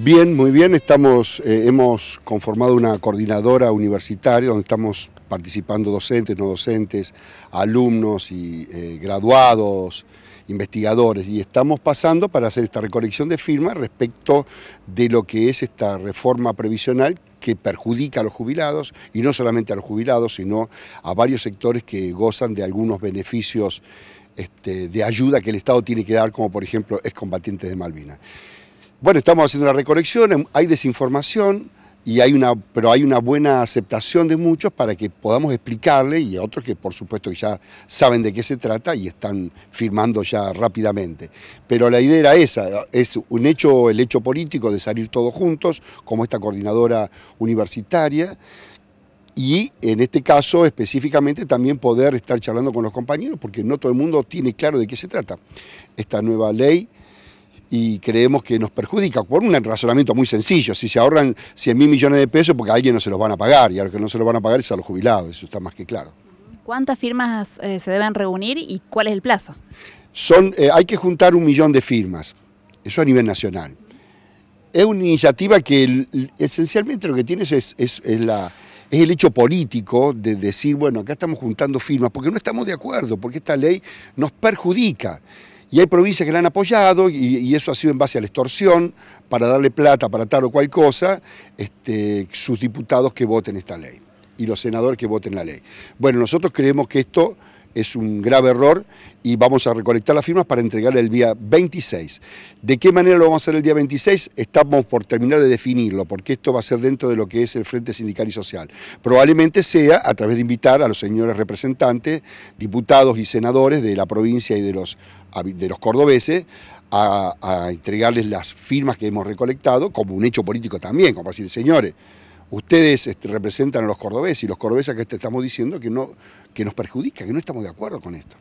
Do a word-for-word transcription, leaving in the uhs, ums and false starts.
Bien, muy bien. Estamos, eh, hemos conformado una coordinadora universitaria donde estamos participando docentes, no docentes, alumnos y eh, graduados, investigadores, y estamos pasando para hacer esta recolección de firmas respecto de lo que es esta reforma previsional que perjudica a los jubilados, y no solamente a los jubilados, sino a varios sectores que gozan de algunos beneficios este, de ayuda que el Estado tiene que dar, como por ejemplo excombatientes de Malvinas. Bueno, estamos haciendo una recolección, hay desinformación, y hay una, pero hay una buena aceptación de muchos para que podamos explicarle, y a otros que por supuesto ya saben de qué se trata y están firmando ya rápidamente. Pero la idea era esa, es un hecho, el hecho político de salir todos juntos, como esta coordinadora universitaria, y en este caso específicamente también poder estar charlando con los compañeros, porque no todo el mundo tiene claro de qué se trata esta nueva ley, y creemos que nos perjudica por un razonamiento muy sencillo. Si se ahorran cien mil millones de pesos, porque a alguien no se los van a pagar, y a los que no se los van a pagar es a los jubilados, eso está más que claro. ¿Cuántas firmas eh, se deben reunir y cuál es el plazo? Son, eh, hay que juntar un millón de firmas, eso a nivel nacional. Es una iniciativa que el, esencialmente lo que tiene es, es, es la... es el hecho político de decir, bueno, acá estamos juntando firmas porque no estamos de acuerdo, porque esta ley nos perjudica. Y hay provincias que la han apoyado, y, y eso ha sido en base a la extorsión, para darle plata para tal o cual cosa, este, sus diputados que voten esta ley y los senadores que voten la ley. Bueno, nosotros creemos que esto es un grave error y vamos a recolectar las firmas para entregarla el día veintiséis. ¿De qué manera lo vamos a hacer el día veintiséis? Estamos por terminar de definirlo, porque esto va a ser dentro de lo que es el Frente Sindical y Social. Probablemente sea a través de invitar a los señores representantes, diputados y senadores de la provincia y de los, de los cordobeses, a, a entregarles las firmas que hemos recolectado como un hecho político también, como decir, señores, ustedes este, representan a los cordobeses, y los cordobeses que te estamos diciendo que, no, que nos perjudica, que no estamos de acuerdo con esto.